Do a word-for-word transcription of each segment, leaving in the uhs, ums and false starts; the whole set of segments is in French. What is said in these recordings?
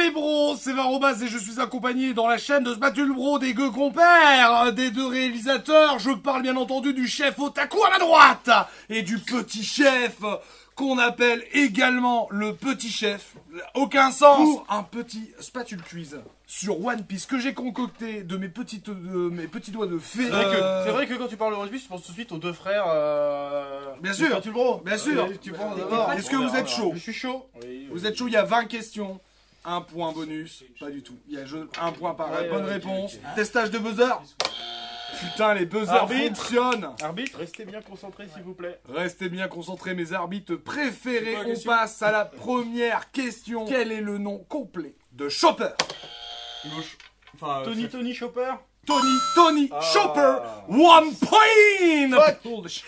les bros, c'est Varobaz et je suis accompagné dans la chaîne de Spatule Bro des gueux compères, des deux réalisateurs. Je parle bien entendu du chef Otaku à la droite et du petit chef qu'on appelle également le petit chef. Aucun sens. Pour un petit spatule cuise sur One Piece que j'ai concocté de mes, petites, de mes petits doigts de fée. C'est vrai, euh... vrai que quand tu parles de One Piece, tu penses tout de suite aux deux frères. Euh... Bien sûr. Spatule Bro. Bien sûr. Euh, tu penses d'abord. Est-ce que vous êtes chaud? Je suis chaud. Oui, oui. Vous êtes chaud, il y a vingt questions. Un point bonus, pas du tout. Il y a un point par ouais, bonne ouais, réponse. Okay, okay. Testage de buzzer. Putain, les buzzers arbitre. Fonctionnent. Arbitre, restez bien concentrés s'il vous plaît. Restez bien concentrés, mes arbitres préférés. On question. Passe à la première question. Quel est le nom complet de Chopper? Enfin, Tony Tony Chopper. Tony Tony ah. Chopper. One point. Fuck.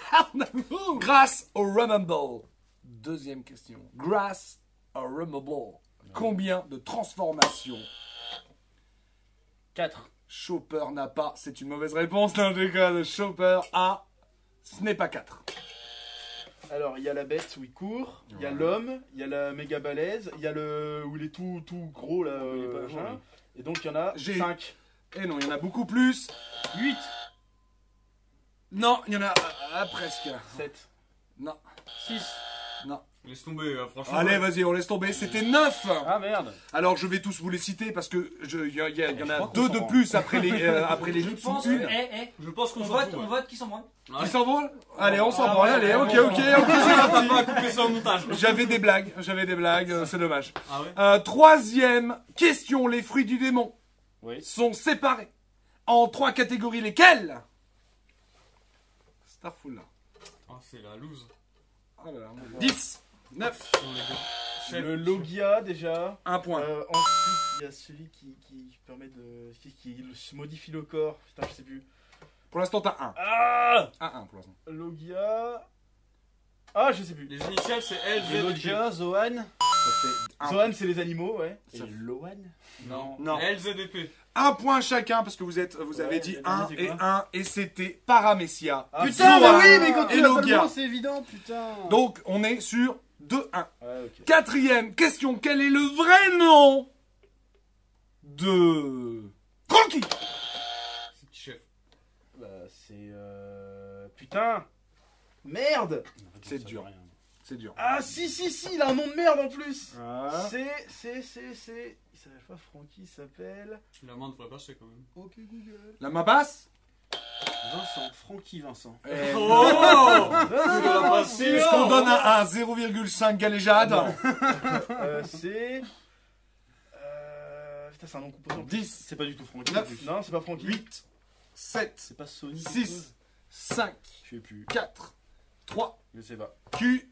Grâce au Rumble. Deuxième question. Grâce au Rumble. Combien de transformations? Quatre. Chopper n'a pas. C'est une mauvaise réponse. Non, je déconne. Chopper a. Ce n'est pas quatre. Alors, il y a la bête où il court. Il ouais. y a l'homme. Il y a la méga balèze. Il y a le. Où il est tout, tout gros là. Oh, il est pas euh, ouais. Et donc, il y en a cinq. Et non, il y en a beaucoup plus. huit. Non, il y en a euh, presque. sept. Non. six. Non. Laisse tomber, franchement. Allez, ouais. vas-y, on laisse tomber. C'était neuf. Ah merde. Alors, je vais tous vous les citer parce que il y, y, y, eh, y en a deux de plus après les euh, après les. Je pense. Eh, eh, je pense qu'on vote. On vote qui s'envole. Qui s'envole. Allez, on s'en branle. Allez, ok, ok. J'avais des blagues. J'avais des blagues. C'est dommage. Ah ouais. euh, troisième question. Les fruits du démon oui. sont séparés en trois catégories. Lesquelles? Starful. Oh, c'est la loose. Ah là là, dix. neuf. Le Logia déjà. Un point. Euh, ensuite, il y a celui qui, qui permet de. Qui, qui modifie le corps. Putain, je sais plus. Pour l'instant, t'as un. Ah un, un pour l'instant. Logia. Ah, je sais plus. Les initiales, c'est L Z. Logia, Zoan. Zoan, c'est les animaux, ouais. Et Loan non. non. L Z D P. Un point chacun parce que vous êtes, vous ouais, avez dit un et un et c'était Paramecia. Ah, putain, mais oui, mais quand tu as le nom, c'est évident, putain. Donc, on est sur. deux un. Ouais, okay. Quatrième question. Quel est le vrai nom de Franky? C'est petit chef. Bah, c'est. Euh... Putain. Merde. C'est dur. C'est dur. Ah, si, si, si. Il a un nom de merde en plus. Ah. C'est. C'est. C'est. C'est. Il s'appelle pas Franky, il s'appelle. La main devrait passer quand même. Ok, Google. La main passe. Vincent, Franky Vincent. Eh oh est-ce qu'on donne à un zéro virgule cinq galéjade? euh, C'est... Euh... Putain, c'est un nom composant. dix. C'est pas du tout Franky. neuf. Non, c'est pas Franky. huit. sept. C'est pas Sony. six. cinq. Je sais plus. quatre. trois. Je sais pas. Q.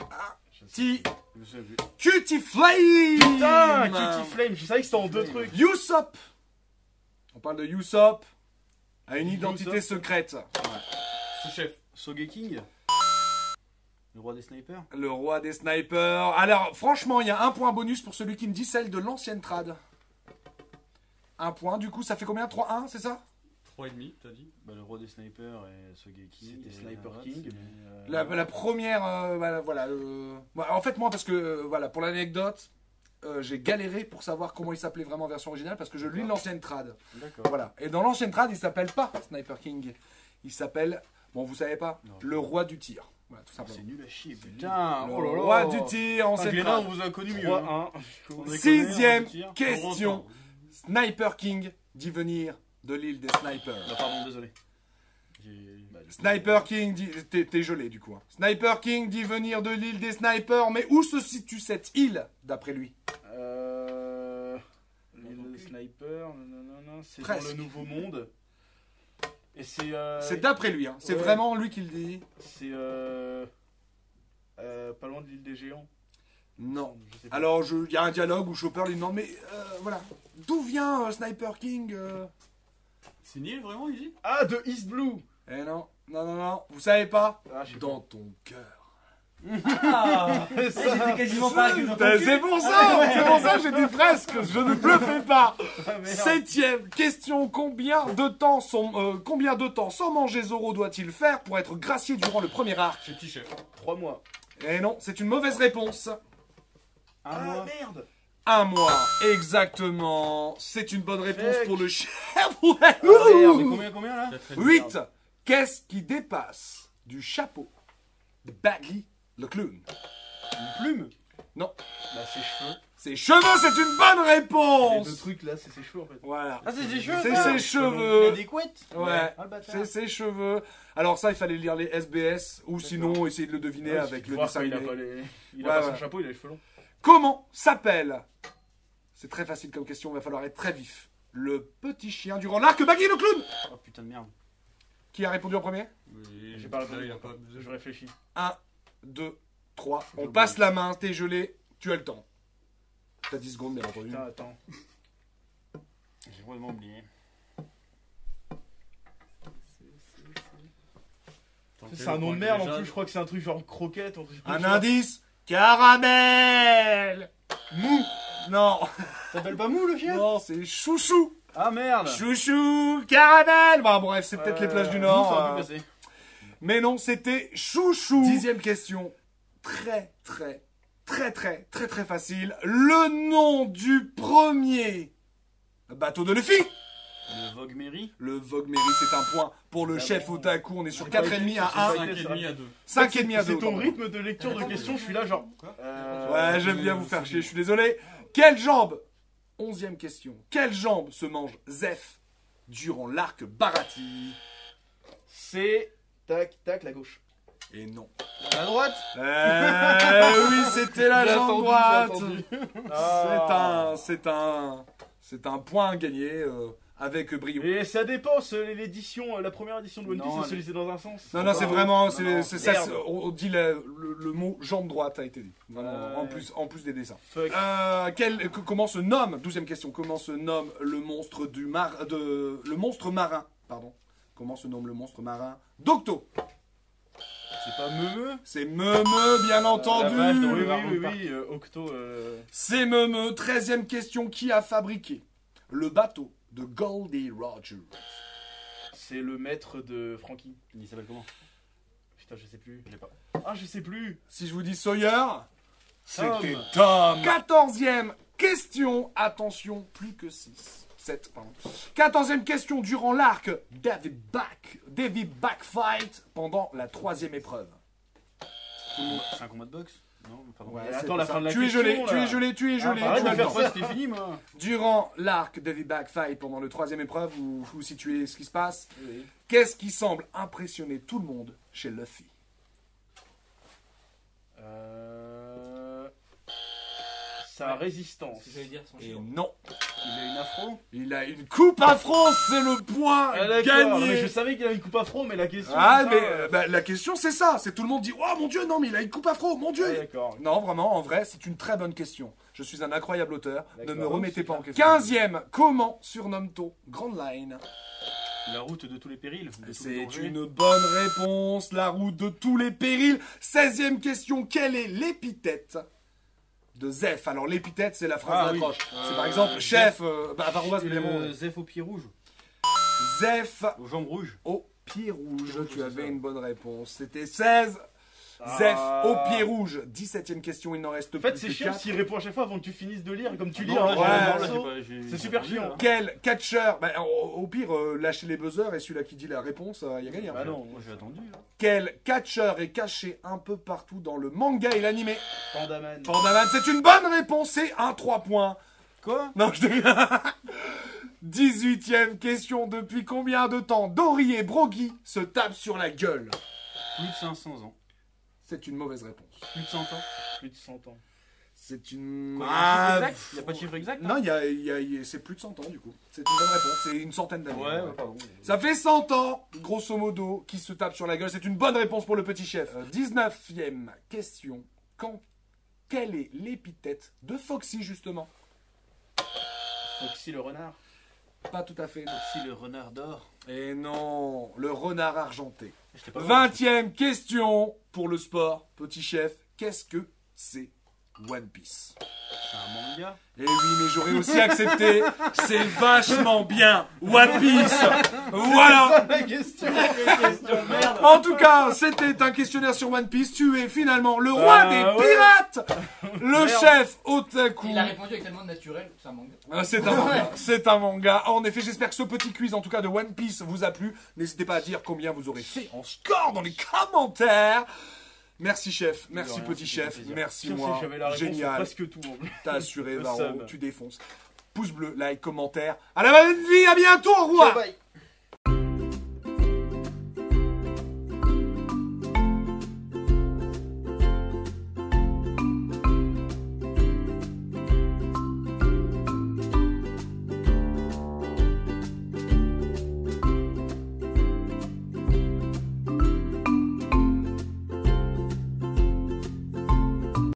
Ah. T. Je sais plus. Cutie Flame. Putain, Cutie Flame. Je savais que c'était en deux trucs. Usopp. On parle de Usopp. A une identité secrète. Ouais. Sous-chef. Sogeking. Le roi des snipers. Le roi des snipers. Alors, franchement, il y a un point bonus pour celui qui me dit celle de l'ancienne trad. Un point, du coup, ça fait combien? Trois un, c'est ça? Trois et demi, t'as dit bah, le roi des snipers et Sogeking. C'était Sniper King. Euh... La, la première, euh, bah, voilà. Euh... Bah, en fait, moi, parce que, euh, voilà, pour l'anecdote... Euh, j'ai galéré pour savoir comment il s'appelait vraiment en version originale parce que je lis l'ancienne trad. Voilà. Et dans l'ancienne trad, il s'appelle pas Sniper King. Il s'appelle, bon, vous savez pas, non, le roi du tir. Voilà, tout simplement. C'est nul à chier, putain. Le oh là là. Roi du tir, on s'est on vous a connu mieux. Hein. Sixième question. Sniper King dit venir de l'île des snipers. Ah, pardon, désolé. Bah, Sniper King dit... T'es gelé du coup. Hein. Sniper King dit venir de l'île des snipers, mais où se situe cette île, d'après lui? Euh... L'île des snipers... Non, non, non, c'est dans le nouveau monde. Et c'est... Euh... C'est d'après lui, hein. C'est ouais. vraiment lui qui le dit. C'est... Euh... Euh, pas loin de l'île des géants. Non. Je alors, il y a un dialogue où Chopper lui demande, mais euh, voilà, d'où vient euh, Sniper King euh... C'est nul vraiment, il dit? Ah, de East Blue. Eh non, non, non, non, vous savez pas ah, dans pas. Ton cœur. Ah, j'étais quasiment pas que c'est pour ça, ah, ouais. c'est pour ça, j'étais presque, je ne bluffais pas. Ah, septième question, combien de temps sont, euh, combien de temps sans manger Zoro doit-il faire pour être gracié durant le premier arc? C'est petit chef. Trois mois. Eh non, c'est une mauvaise réponse. Un ah mois. Merde. À moi, exactement. C'est une bonne réponse Check. pour le chien. Ouais. Ah, combien, combien là? huit. Qu'est-ce qui dépasse du chapeau de Baggy le clown? Une plume? Non. Bah, ses cheveux. Ses cheveux, c'est une bonne réponse. Le truc là, c'est ses cheveux en fait. Voilà. Ah, c'est ses cheveux. C'est ses cheveux. Des couettes. Ouais. Ah, c'est ses cheveux. Alors ça, il fallait lire les S B S ou sinon essayer de le deviner ouais, avec le dessin. Il a pas, les... il a ouais, pas ouais. son chapeau, il a les cheveux longs. Comment s'appelle, c'est très facile comme question, il va falloir être très vif, le petit chien durant l'arc Baggy le clown? Oh putain de merde. Qui a répondu en premier? Oui, j'ai pas répondu, je réfléchis. un, deux, trois, on passe la main, t'es gelé, tu as le temps. T'as dix secondes bien entendu. Putain, attends. J'ai vraiment oublié. C'est un nom de merde en plus, je crois que c'est un truc genre croquette. Un indice? Caramel! Mou! Non! Ça s'appelle pas Mou le chien? Non, c'est Chouchou! Ah merde! Chouchou! Caramel! Bah bref, c'est peut-être euh, les plages du Nord. Ça euh... passer. Mais non, c'était Chouchou! Dixième question. Très, très, très, très, très, très facile. Le nom du premier bateau de Luffy? Le Vogue Merry. Le Vogue Merry, c'est un point pour le ah chef bon. Otaku. On est sur quatre virgule cinq à un. cinq virgule cinq à deux. cinq virgule cinq à deux. C'est ton rythme de lecture de questions, je suis là genre... Euh... Ouais, j'aime bien vous faire chier, je suis désolé. Quelle jambe? Onzième question. Quelle jambe se mange Zeff durant l'arc Baratie? C'est... Tac, tac, la gauche. Et non. La droite. Euh, oui, c'était la jambe droite. Ah. C'est un... C'est un... C'est un point gagné... Euh... Avec brio. Et ça dépense l'édition, la première édition de One Piece, c'est celui-ci dans un sens. Non, non, c'est vraiment, c'est ça. On dit le, le, le mot jambe droite a été dit. Voilà, euh... en plus, en plus des dessins. Euh, quel, comment se nomme, douzième question, comment se nomme le monstre du mar, de, le monstre marin, pardon. Comment se nomme le monstre marin d'Octo? C'est pas Meumeu? C'est Meumeu, bien entendu. Ah, vache, oui, oui, oui, oui, euh, Octo. Euh... C'est Meumeu. Treizième question, qui a fabriqué le bateau de Goldie Rogers? C'est le maître de Franky. Il s'appelle comment? Putain, je sais plus. Je l'ai pas. Ah, je sais plus. Si je vous dis Sawyer, c'était Tom. Quatorzième question. Attention, plus que six, sept. Quatorzième question. Durant l'arc Davy Back, Davy Back Fight, pendant la troisième épreuve. C'est un combat de boxe? Non, ouais, attends, la fin de la tu, question, es gelé, tu es gelé, tu es gelé, ah, tu es gelé. C'était fini, moi. Durant l'arc Davy Back Fight, pendant le troisième épreuve, vous vous situez ce qui se passe. Oui. Qu'est-ce qui semble impressionner tout le monde chez Luffy? euh... Sa ouais. résistance. Que dire, son Et non. Il a une afro. Il a une coupe afro, c'est le point ah, gagné. Mais je savais qu'il a une coupe afro, mais la question. Ah mais ça, euh... bah, la question c'est ça, c'est tout le monde dit oh mon dieu non mais il a une coupe afro, mon dieu. Ah, d'accord. Non vraiment en vrai c'est une très bonne question. Je suis un incroyable auteur, ne me remettez pas en question. Quinzième, comment surnomme-t-on Grand Line? La route de tous les périls. C'est une bonne réponse, la route de tous les périls. Seizième question, quelle est l'épithète de Zeff? Alors l'épithète c'est la phrase ah, d'accroche. Oui. C'est euh, par exemple chef, euh, bah, Varobaz, évidemment. Zeff au pied rouge. Zeff aux jambes rouges. Au pied rouge, rouge tu avais ça. Une bonne réponse. C'était seize. Ah. Zeff au pied rouge. dix-septième question, il n'en reste plus. En fait c'est chiant s'il répond à chaque fois avant que tu finisses de lire comme tu lis. Ah, ouais, c'est super chiant. Hein. Quel catcheur, bah, au, au pire euh, lâchez les buzzers et celui-là qui dit la réponse il euh, y a gagné. Bah non, moi j'ai attendu. Hein. Quel catcheur est caché un peu partout dans le manga et l'animé? Pandaman. Pandaman, c'est une bonne réponse, c'est un trois points. Quoi? Non, je dix-huitième question, depuis combien de temps Dory et Broggy se tapent sur la gueule? Plus de cinq cents ans. C'est une mauvaise réponse. Plus de cent ans. Plus de cent ans. C'est une... Quoi, ah, il n'y a pas de chiffre exact hein? Non, y a, y a, y a, c'est plus de cent ans du coup. C'est une bonne réponse, c'est une centaine d'années. Ouais, ouais, pardon. Ça fait cent ans, grosso modo, qui se tape sur la gueule. C'est une bonne réponse pour le petit chef. Euh, dix-neuvième question. Quand... Quelle est l'épithète de Foxy justement? Foxy le renard? Pas tout à fait. Foxy le renard d'or? Et non, le renard argenté. Vingtième question pour le sport, petit chef. Qu'est-ce que c'est One Piece? C'est un manga. Logia. Et oui, mais j'aurais aussi accepté. C'est vachement bien. One Piece. Voilà. Ça, question. Question, merde. En tout cas, c'était un questionnaire sur One Piece. Tu es finalement le roi euh, des ouais. pirates. Le merde. Chef otaku. Il a répondu avec tellement de naturel. C'est un manga. Ah, c'est un manga. C'est un manga. En effet, j'espère que ce petit quiz, en tout cas de One Piece, vous a plu. N'hésitez pas à dire combien vous aurez fait en score dans les commentaires. Merci chef, merci rien, petit chef, merci moi, génial, t'as assuré Varro, tu défonces. Pouce bleu, like, commentaire, à la bonne vie, à bientôt, roi. Ciao, bye.